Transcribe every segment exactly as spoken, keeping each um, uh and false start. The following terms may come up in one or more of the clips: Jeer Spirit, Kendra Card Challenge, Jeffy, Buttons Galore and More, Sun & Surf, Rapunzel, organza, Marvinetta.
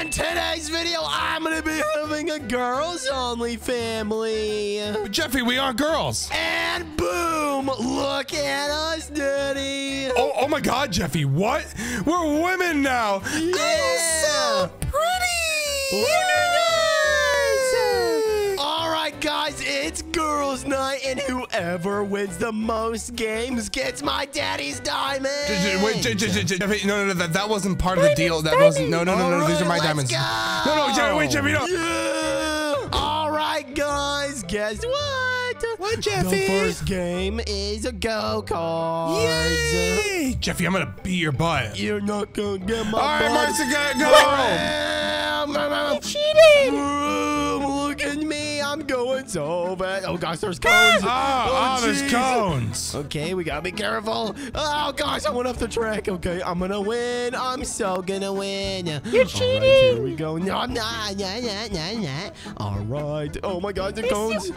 in today's video, I'm gonna be having a girls-only family. But Jeffy, we are girls. And boom, look at us, Daddy. Oh, oh my God, Jeffy, what? We're women now. Yeah. Oh, so pretty. Look at us. All right, guys, it's girls' night, and whoever wins the most games gets my daddy's diamond. Wait, j j j Jeffy, no, no, no, that, that wasn't part of the deal. That wasn't. No, no, no, no, no, these are my diamonds. No, no, Jeffy, wait, Jeffy, no. Yeah. All right, guys, guess what? What, Jeffy? The first game is a go-kart. Yay! Jeffy, I'm gonna beat your butt. You're not gonna get my butt. All right, Marcy, go. You cheated. Look at me. I'm going so bad. Oh, gosh, there's cones. Oh, oh, oh there's cones. Okay, we got to be careful. Oh, gosh, I went off the track. Okay, I'm going to win. I'm so going to win. You're cheating. Right, here we go. No, I'm not. Nah, nah, nah, nah. All right. Oh, my God, the it's cones.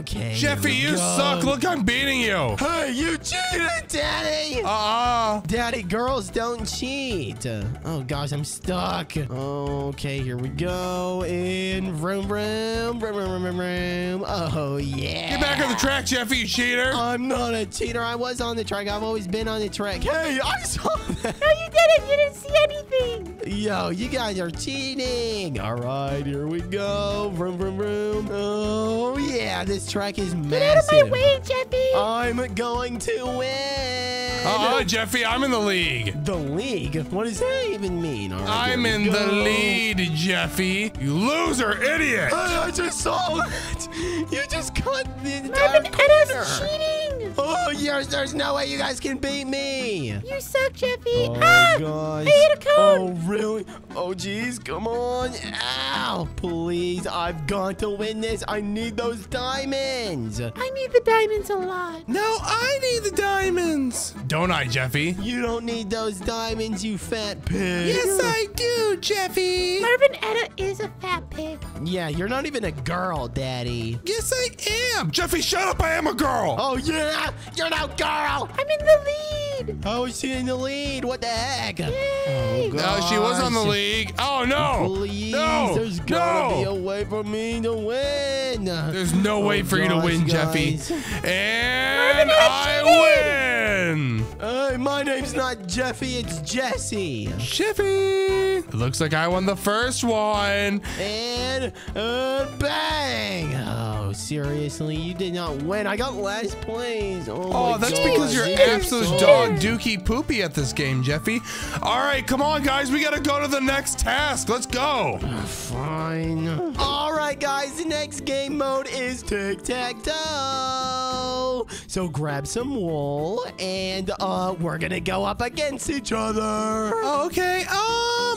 Okay. Jeffy, you go. Suck. Look, I'm beating you. Hey, you cheated, Daddy. Uh-uh. Daddy, girls don't cheat. Oh, gosh, I'm stuck. Okay, here we go. In vroom, vroom, vroom. Oh, yeah. Get back on the track, Jeffy, you cheater. I'm not a cheater. I was on the track. I've always been on the track. Hey, I saw that. No, you didn't. You didn't see anything. Yo, you guys are cheating. All right, here we go. Vroom, vroom, vroom. Oh, yeah. This track is massive. Get out of my way, Jeffy. I'm going to win. Uh-huh, Jeffy, I'm in the league. The league? What does that even mean? Right, I'm in go. the lead, Jeffy. You loser, idiot. I, I just saw it. You just cut the entire corner. Cheating. Oh, yes, there's no way you guys can beat me. You suck, Jeffy. Oh, ah, gosh. I hit a cone. Oh, really? Oh, geez, come on. Ow. Please, I've got to win this. I need those diamonds. I need the diamonds a lot. No, I need the diamonds. Don't I, Jeffy? You don't need those diamonds, you fat pig. Yes, I do, Jeffy. Marvin Etta is a fat pig. Yeah, you're not even a girl, Daddy. Yes, I am. Jeffy, shut up. I am a girl. Oh, yeah. You're no girl. I'm in the lead. Oh, she's in the lead. What the heck? Yay. Oh, gosh. No, she was on the league. Oh, no. Please. No. There's got to no. be a way for me to win. There's no oh, way for gosh, you to win, guys. Jeffy. And I win. Hey, my name's not Jeffy, it's Jesse. Jeffy! Looks like I won the first one. And uh, bang! Oh, seriously, you did not win. I got last place. Oh, oh that's God. because you're Jeez. absolute Jeez. dog dookie poopy at this game, Jeffy. All right, come on, guys. We got to go to the next task. Let's go. Uh, fine. All right, guys. The next game mode is tic-tac-toe. So grab some wool and... Uh, we're gonna go up against each other. Okay, um,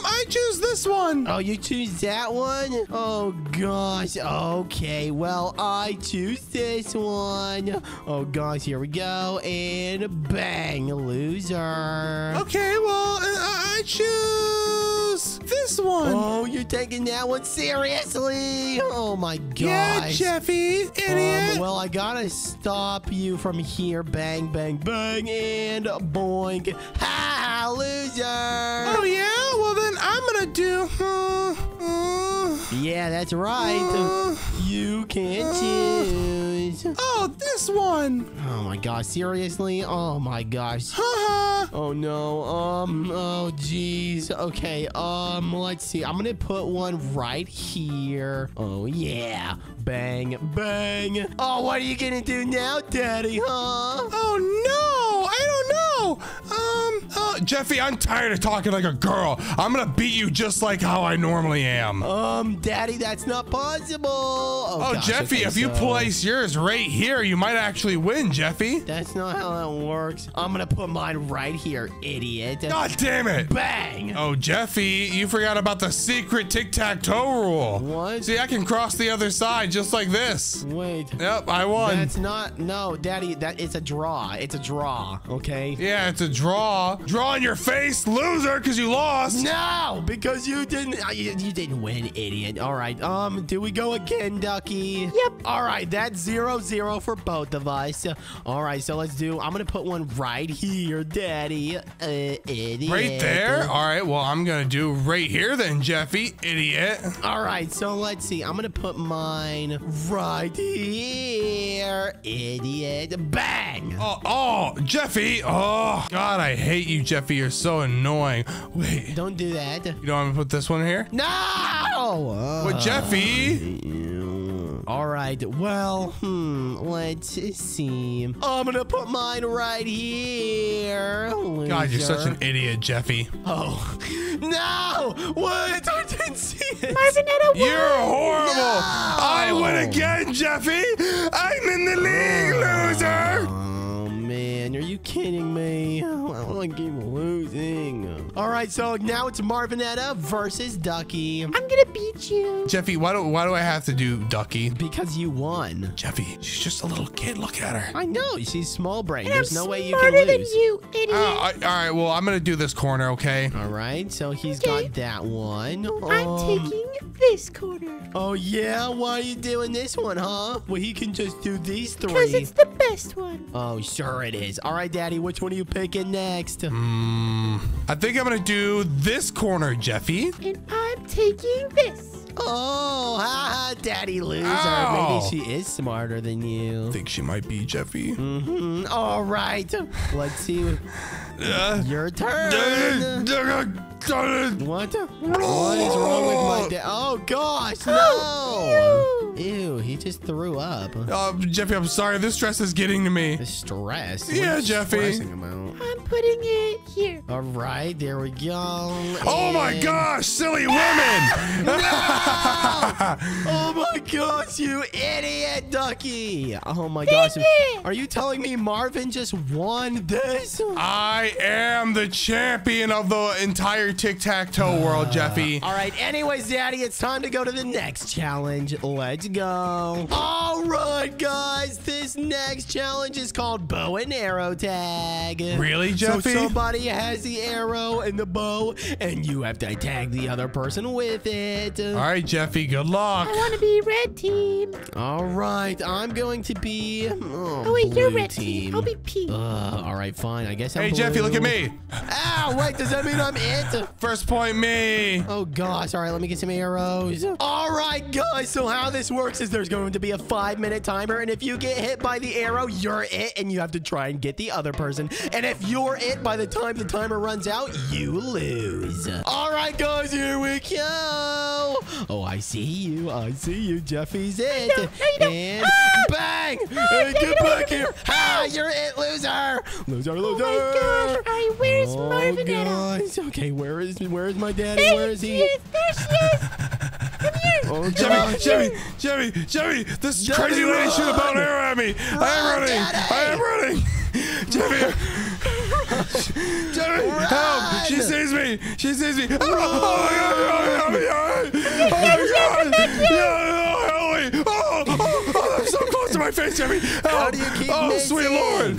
I choose this one. Oh, you choose that one? Oh, gosh. Okay, well, I choose this one. Oh, gosh, here we go. And bang, loser. Okay, well, I, I choose this one. Oh, you're taking that one seriously? Oh, my gosh. Yeah, Jeffy, idiot. Um, well, I gotta stop you from here. Bang, bang, bang, and... And boink. Ha, loser. Oh, yeah? Well, then I'm going to do... Uh, uh, yeah, that's right. Uh, you can't uh, choose. Oh, this one. Oh, my gosh. Seriously? Oh, my gosh. Ha-ha. Oh, no. Um, oh, geez. Okay, um, let's see. I'm going to put one right here. Oh, yeah. Bang, bang. Oh, what are you going to do now, Daddy, huh? Oh, no. I don't know. Um, uh, Jeffy, I'm tired of talking like a girl. I'm gonna beat you just like how I normally am. Um, Daddy, that's not possible. Oh, oh gosh, Jeffy, if so. you place yours right here, you might actually win, Jeffy. That's not how that works. I'm gonna put mine right here, idiot. God damn it. Bang. Oh, Jeffy, you forgot about the secret tic-tac-toe rule. What? See, I can cross the other side just like this. Wait. Yep, I won. That's not, no, Daddy, that it's a draw. It's a draw. Okay. Yeah, it's a draw. Draw on your face, loser, because you lost. No, because you didn't. You, you didn't win, idiot. All right. Um, do we go again, Ducky? Yep. All right. That's zero zero for both of us. All right. So let's do. I'm gonna put one right here, Daddy. Uh, idiot. Right there. All right. Well, I'm gonna do right here then, Jeffy, idiot. All right. So let's see. I'm gonna put mine right here, idiot. Bang. Oh, oh, Jeffy. Oh, God, I hate you, Jeffy. You're so annoying. Wait. Don't do that. You don't want to put this one here? No! Uh, With Jeffy? Uh, all right. Well, hmm. Let's see. I'm going to put mine right here. Loser. God, you're such an idiot, Jeffy. Oh. No! What? I didn't see it. Marvinetta, you're horrible. No! I win again, Jeffy. I'm in the league, loser. Uh, Are you kidding me? I don't want to keep losing. All right, so now it's Marvinetta versus Ducky. I'm gonna beat you, Jeffy. Why do Why do I have to do Ducky? Because you won, Jeffy. She's just a little kid. Look at her. I know she's small brain. And There's I'm no way you can lose. Smarter than you, idiot. Oh, I, all right, well I'm gonna do this corner, okay? All right, so he's okay. got that one. I'm um, taking this corner. Oh yeah, why are you doing this one, huh? Well, he can just do these three. Because it's the best one. Oh, sure it is. All right, Daddy, which one are you picking next? Mm, I think I'm going to do this corner, Jeffy. And I'm taking this. Oh, haha, Daddy loser. Ow. Maybe she is smarter than you. I think she might be, Jeffy. Mm-hmm. All right. Let's see. Uh, Your turn. What? What is wrong with my dad? Oh, gosh, no. Oh, ew. Ew, he just threw up. Uh, Jeffy, I'm sorry. This stress is getting to me. The stress? What yeah, Jeffy. I'm putting it here. All right, there we go. Oh, and... my gosh, silly women. No! Oh, my gosh, you idiot, Ducky. Oh, my gosh. Are you telling me Marvin just won this? I am the champion of the entire tic-tac-toe uh, world, Jeffy. All right, anyways, Daddy, it's time to go to the next challenge. Let's go. All right, guys, this next challenge is called bow and arrow tag. Really, Jeffy? So somebody has the arrow and the bow, and you have to tag the other person with it. All right, Jeffy, good luck. I want to be red team. All right, I'm going to be oh, oh wait, you're red team. team. I'll be pink. Uh, all right, fine. I guess I'm Hey, blue. Jeffy, look at me. Ow, wait, does that mean I'm it? First point me. Oh, gosh. All right, let me get some arrows. All right, guys. So how this works is there's going to be a five-minute timer, and if you get hit by the arrow, you're it, and you have to try and get the other person. And if you're it by the time the timer runs out, you lose. All right, guys, here we go. Oh, I see you. I see you. Jeffy's it. No, no, and ah! bang. Ah, hey, get back here. Ah, you're it, loser. Loser, loser. Oh, my gosh. All right, where's oh, Marvinetta? Okay, where? Where is where is my daddy? There where is he? She is, there she is. Come here. Oh, Jeffy, Jeffy, Jeffy, Jeffy, this is Jeffy, crazy lady shoot a bow and arrow at me. Run, I am running. Daddy. I am running. Jeffy, Jeffy, run. Help! She sees me. She sees me. Oh, oh my God! Help me! Oh my God! Oh, help me! Oh, oh, oh, I'm so close to my face, Jeffy. How do you keep Oh, missing? Sweet Lord!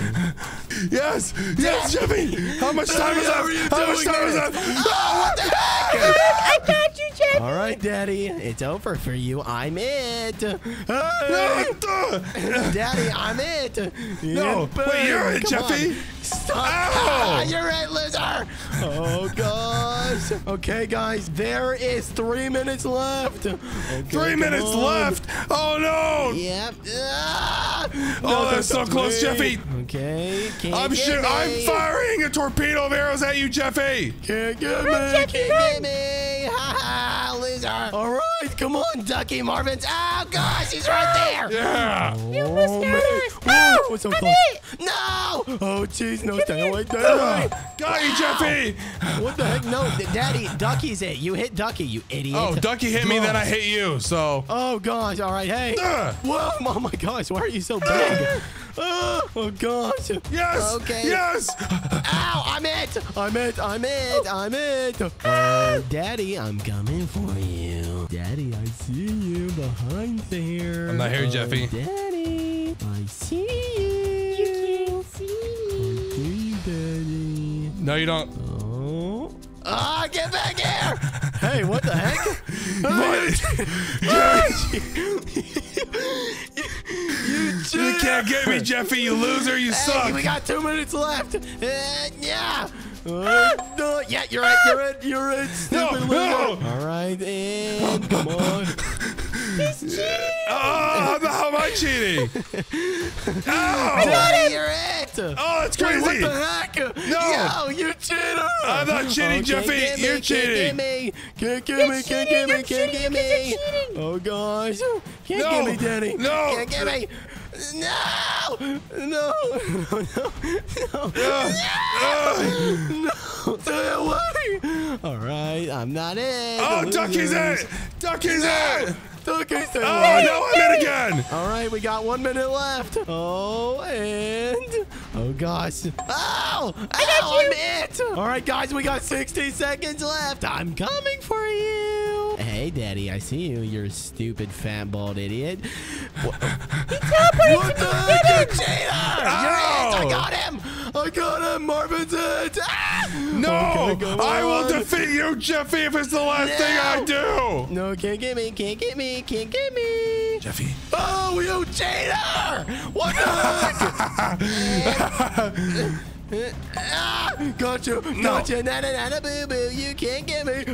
Yes, yes, Jeffy. How much time is left? How much time is left? Oh, what the heck? I got you, Jeffy. All right, Daddy, it's over for you. I'm it. Daddy, I'm it. No, wait, you're it, Jeffy. Stop. Ah, you're it, loser. Oh gosh. Okay, guys, there is three minutes left. Okay, three minutes on. left. Oh no. Yep. Ah. Oh, no, that's so close, Jeffy. Okay. Can't I'm sure I'm firing a torpedo of arrows at you, Jeffy. Can't get run, me. Jeffy, Can't get me. Ha ha, loser. All right, come on, Ducky Marvin's. Oh gosh, he's right there. Yeah. You almost oh, got us. Oh, oh so I'm close. It. No. Oh jeez, no, stay away, stay away. Got you, Jeffy. What the heck? No, Daddy, Ducky's it. You hit Ducky, you idiot. Oh, Ducky hit me, gosh. then I hit you. So. Oh gosh. All right, hey. Uh. Whoa. Oh my gosh, why are you so big? Oh, oh gosh. Yes. Okay. Yes. Ow, I'm it. I'm it. I'm it. I'm it. Uh, Daddy, I'm coming for you. Daddy, I see you behind there. I'm not here, oh, Jeffy. Daddy, I see you. You can't see me. I see you, Daddy. No, you don't. Ah, oh, get back here! Hey, what the heck? you, you, you can't get me, Jeffy, you loser, you hey, suck! We got two minutes left! Uh, yeah! Uh, no, yeah, you're right, you're right, you're right, stupid no, loser! No. Alright, and come on. He's cheating! Oh, how am I cheating? Oh, Daddy, you're it! Oh, that's crazy! Wait, what the heck? No! Yo, you cheater! I'm not cheating, oh, Jeffy! You're cheating! Can't get me! Can't get me! Can't get me! Oh, gosh! Can't no. get me, Daddy! No! Can't get me! No! No! No! No! No! No! No! Don't worry! All right, I'm not in. Oh, Ducky's in! Ducky's in! Ducky's in! Oh, no, I'm in again! All right, we got one minute left. Oh, and... Oh, gosh. Oh! I got you! I'm it! All right, guys, we got sixty seconds left. I'm coming for you. Hey, Daddy, I see you, you stupid, fat, bald idiot. What, what the heck, you cheater! Ow. You're it! I got him! I got him! Marvin's it! Ah! No! Go I on. will defeat you, Jeffy, if it's the last no. thing I do! No, can't get me, can't get me, can't get me! Jeffy. Oh, you cheater! What the heck? Ah, got you, no. got you, na na na na boo boo, you can't get me.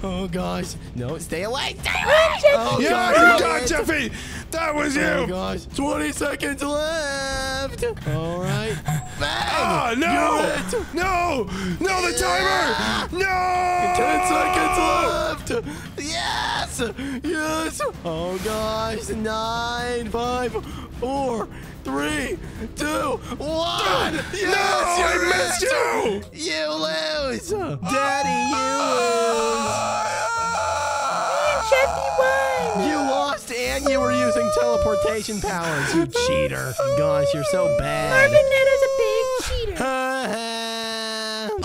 Oh gosh, no, stay away, stay away! Oh, yeah, gosh, you got it. Jeffy, that was you. Oh gosh, twenty seconds left. All right. Bang. Oh no, no, no, the timer, no. ten seconds left. Yes, yes. Oh gosh, nine, five, four. Three, two, one! Yes, no, I missed you! You lose! Daddy, you lose! Jeffy won! You lost and you were using teleportation powers, you cheater. Gosh, you're so bad. Marvin is a big cheater.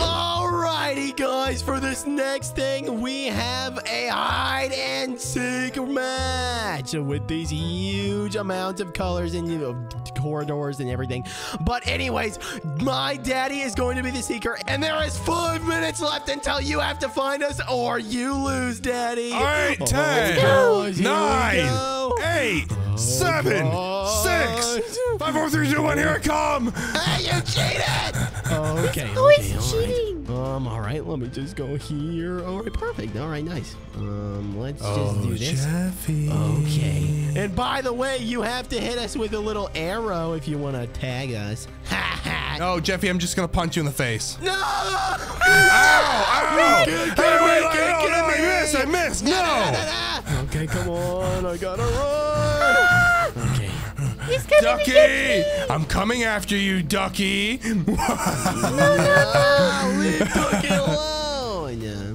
Alrighty, guys, for this next thing, we have a hide and seek match with these huge amounts of colors and, you know, corridors and everything. But anyways, my daddy is going to be the seeker, and there is five minutes left until you have to find us or you lose, Daddy. All right, oh, ten, nine, eight, oh, seven, God. six, five, four, three, two, one. Here I come. Hey, you cheated! Okay. Always okay, cheating. Right. Um. All right. Let me just go here. All right. Perfect. All right. Nice. Um. Let's oh, just do this. Jeffy. Okay. And by the way, you have to hit us with a little arrow if you want to tag us. Oh, Jeffy, I'm just going to punch you in the face. No! Ow! Ow! Hey, wait, I missed, I missed. No! no, no, no, no. Okay, come on. I got to run. Okay. He's coming Ducky! Me. I'm coming after you, Ducky. no, no, no. Leave Ducky alone.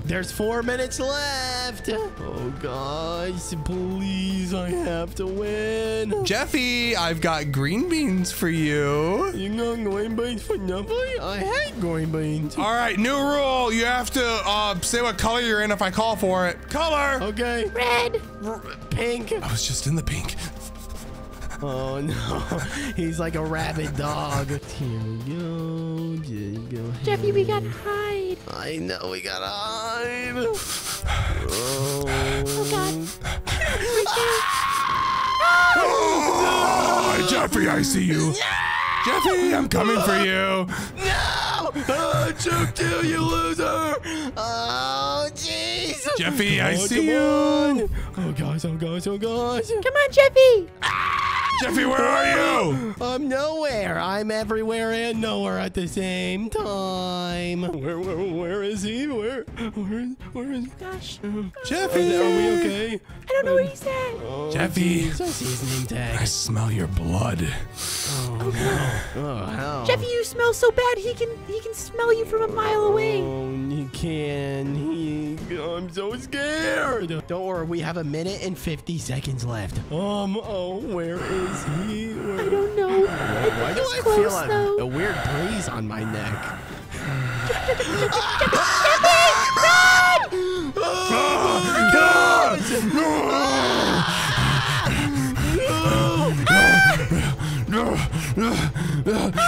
There's four minutes left. Oh, guys, please, I have to win. Jeffy, I've got green beans for you. You got green beans for nobody? I hate green beans. All right, new rule. You have to uh, say what color you're in if I call for it. Color. Okay. Red. R pink. I was just in the pink. Oh, no. He's like a rabid dog. Here we go. Here we go. Jeffy, we got to hide. I know we got to hide. Oh. Oh, God. oh, no. Jeffy, I see you. No. Jeffy, I'm coming for you. No. I choked you, you loser. Oh, jeez. Jeffy, I oh, see you. On. Oh, gosh. Oh, gosh. Oh, gosh. Come on, Jeffy. Jeffy, where are you? I'm nowhere. I'm everywhere and nowhere at the same time. Where, where, where is he? Where, where, where is? Gosh, Jeffy, are we okay? I don't know um, where he's at. Oh, Jeffy, geez, I see his name tag. I smell your blood. Oh, oh no! Oh, how? Jeffy, you smell so bad. He can, he can smell you from a mile away. Oh, he can. He. I'm so scared. Don't worry, we have a minute and fifty seconds left. Um. Oh, where is? He, I don't know. I Why do I close, feel a, a weird breeze on my neck?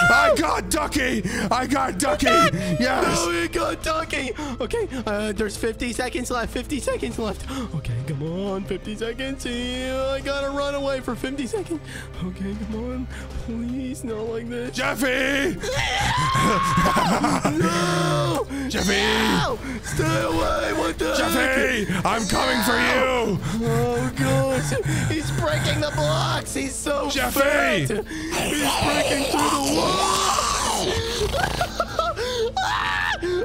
I I got Ducky! I got Ducky! Yes! Oh, we got Ducky! Okay, uh, there's fifty seconds left. fifty seconds left. Okay, come on. fifty seconds. I gotta run away for fifty seconds. Okay, come on. Please, not like this. Jeffy! No! Jeffy! No! Stay away! What the Jeffy! Heck? I'm coming for you! Oh, gosh. He's breaking the blocks. He's so Jeffy! Fat. He's breaking through the walls!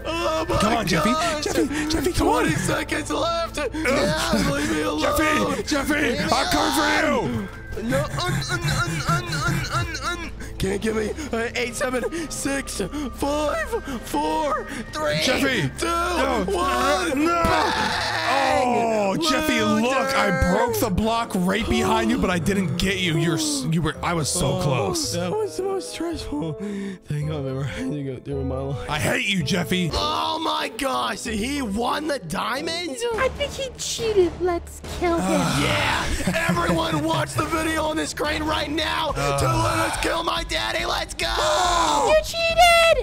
Oh, my come on, gosh. Jeffy! Jeffy! Jeffy, come on! twenty seconds left! Yeah, leave me alone! Jeffy! Jeffy! I'm coming for you! No! Un, un, un, un, un, un, un. Can't give me uh, eight, seven, six, five, four, three, Jeffy. two, no. one. No! Bang. Oh, Luther. Jeffy, look! I broke the block right behind you, but I didn't get you. You're, you were, I was so oh, close. That was the most stressful thing I've ever had to go through in my life. I hate you, Jeffy. Oh my gosh! He won the diamonds? I think he cheated. Let's kill him. Yeah! Everyone, watch the video on the screen right now uh. to let us kill my. Daddy, let's go! You cheated!